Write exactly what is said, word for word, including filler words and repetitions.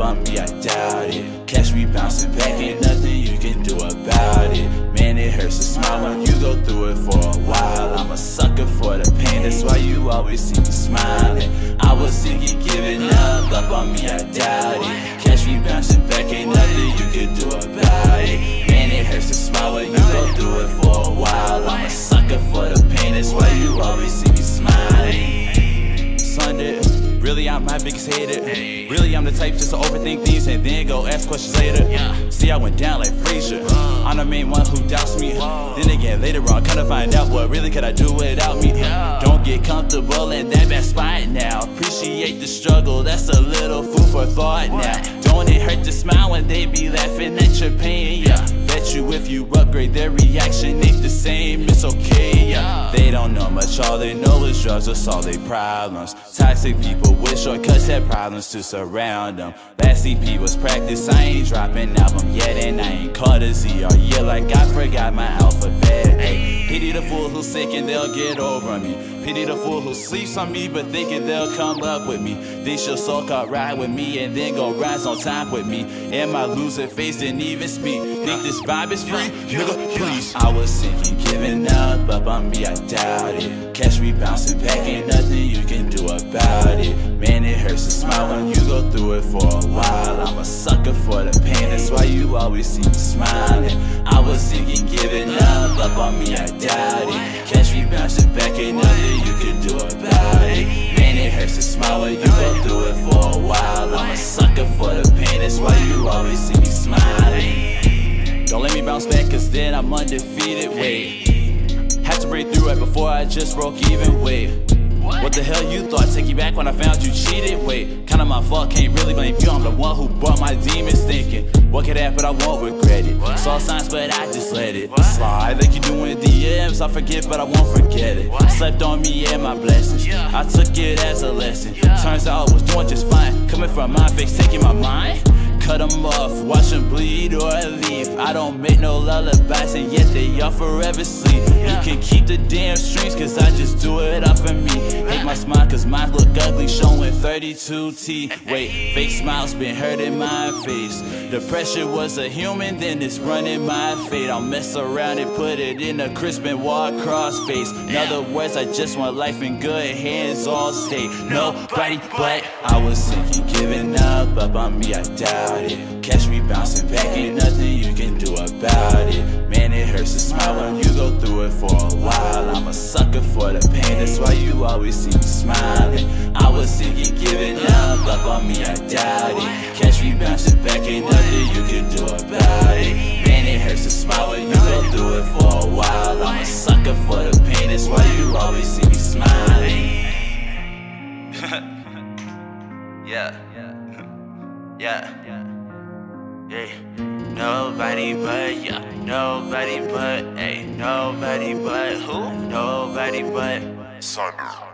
bumpy, I doubt it. Catch me bouncing back, ain't nothing you can do about it. Man, it hurts to smile when you go through it for a while. I'm a sucker for the pain, that's why you always see me smiling. I was thinking giving up, up on me, I doubt it. Catch me bouncing back, ain't nothing you can do about it. Man, it hurts to smile when you go through it for a while. I'm a sucker for the pain, that's why you always see me smiling. Sunder. Really, I'm my biggest hater. Really, I'm the type just to overthink things and then go ask questions later. See, I went down like Frasier. I'm the main one who doubts me. Then again, later on, kinda find out what really could I do without me. Don't get comfortable in that bad spot now. Appreciate the struggle, that's a little food for thought now. Don't it hurt to smile when they be laughing at your pain, yeah. Bet you if you upgrade their reaction ain't the same, it's okay, yeah. They don't know much, all they know is drugs, that's all they problems. Toxic people with shortcuts had problems to surround them. Last E P was practice, I ain't dropping album yet. And I ain't caught a Z all year like I forgot my alphabet, ay. Pity the fool who's sick and they'll get over me. Pity the fool who sleeps on me but thinking they'll come up with me. They should so-called ride with me and then go rise on time with me. And my loser face didn't even speak. Think this vibe is free? Nigga, please. I was thinking giving up, up on me, I doubt it. Catch me bouncing back, ain't nothing you can do about it. Man, it hurts to smile when you go through it for a while. I'm a sucker for the pain, that's why you always see me smiling. I was thinking giving up, up on me, I doubt it. Catch me bouncing back, ain't nothing you can do about it. Man, it hurts to smile when you go through it for a while. I'm a sucker for the pain, that's why you always see me smiling. Don't let me bounce back, cause then I'm undefeated, wait. Have to break through right before I just broke even, wait. What the hell you thought? Take you back when I found you cheated? Wait, kinda my fault, can't really blame you. I'm the one who brought my demons thinking. What could happen, I won't regret it. What? Saw signs, but I just let it what? slide. Like you doing D Ms, I forget, but I won't forget it. What? Slept on me and my blessings. Yeah. I took it as a lesson. Yeah. Turns out I was doing just fine. Coming from my face, taking my mind. Cut them off, watch them bleed or leave. I don't make no lullabies and yet they all forever sleep. Yeah. You can keep the damn strings cause I just do it up for me. Make my smile cause mine look ugly showing thirty-two T. Wait, fake smiles been hurting my face. The pressure was a human then it's running my fate. I'll mess around and put it in a crisp and walk cross face. In other words, I just want life in good hands all state. Nobody but I was thinking giving up, up on me I doubt it. Catch me bouncing back, ain't nothing you can do about it. Man, it hurts to smile when you go through it for a while. I'm a sucker for the pain, that's why you always see me smiling. I was thinking giving up, up on me, I doubt it. Catch me bouncing back, ain't nothing you can do about it. Man, it hurts to smile when you go through it for a while. I'm a sucker for the pain, that's why you always see me smiling. Yeah. Yeah, yeah, nobody but, yeah, nobody but, ayy, nobody but who? Nobody but Sunder.